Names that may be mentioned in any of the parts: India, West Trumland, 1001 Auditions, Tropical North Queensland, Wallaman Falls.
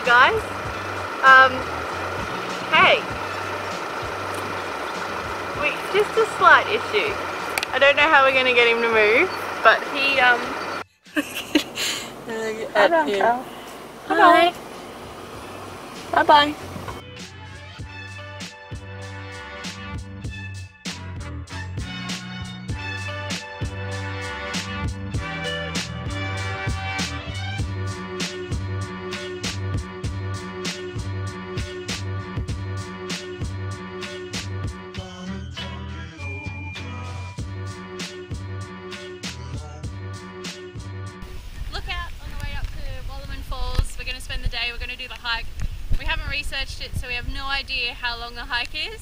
you guys. Hey, just a slight issue. I don't know how we're going to get him to move, but he, Bye-bye. Bye-bye. We're going to do the hike. We haven't researched it, so we have no idea how long the hike is.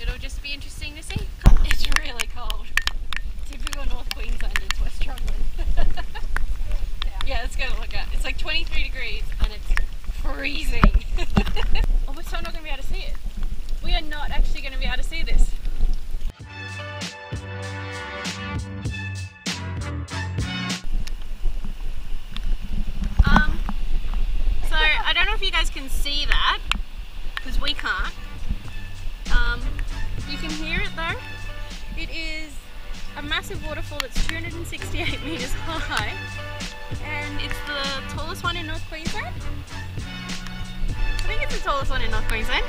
It'll just be interesting to see. It's really cold. Typical North Queensland, it's West Trumland. Yeah, let's go look at it. It's like 23 degrees and it's freezing. Oh, we're still not going to be able to see it. We are not actually going to be able to see this. You guys can see that because we can't. You can hear it though. It is a massive waterfall that's 268 meters high, and it's the tallest one in North Queensland. I think it's the tallest one in North Queensland.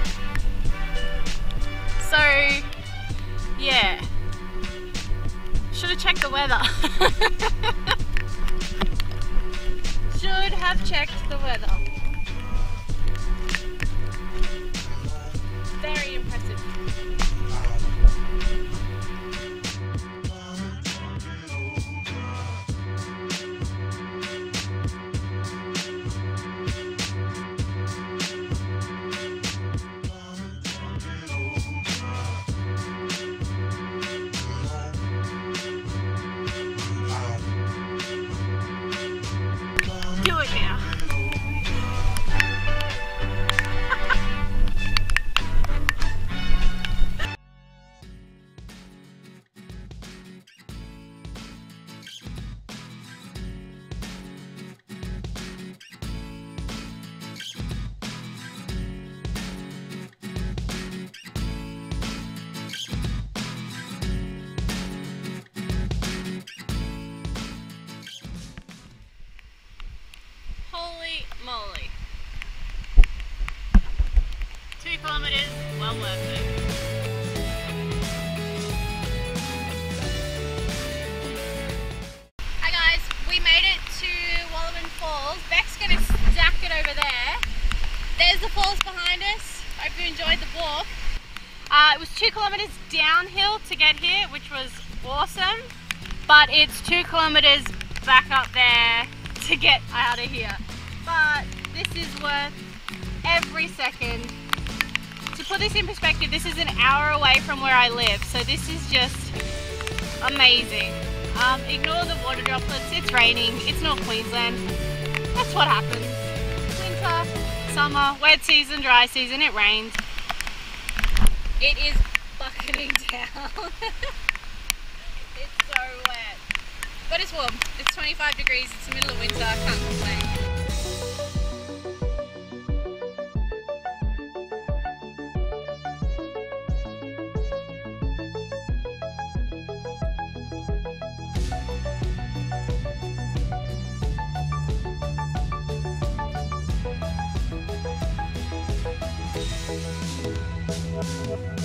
So yeah, should have checked the weather. Should have checked the weather. Very impressive. Do it now. Moly. 2 kilometers, well worth it. Hi guys, we made it to Wallaman Falls. Beck's going to stack it over there. There's the falls behind us. Hope you enjoyed the walk. It was 2 kilometers downhill to get here, which was awesome. But it's 2 kilometers back up there to get out of here. But this is worth every second. To put this in perspective, this is an hour away from where I live, so this is just amazing. Ignore the water droplets, it's raining, it's North Queensland. That's what happens. Winter, summer, wet season, dry season, it rains. It is bucketing down. It's so wet. But it's warm, it's 25 degrees, it's the middle of winter, I can't complain. Thank you.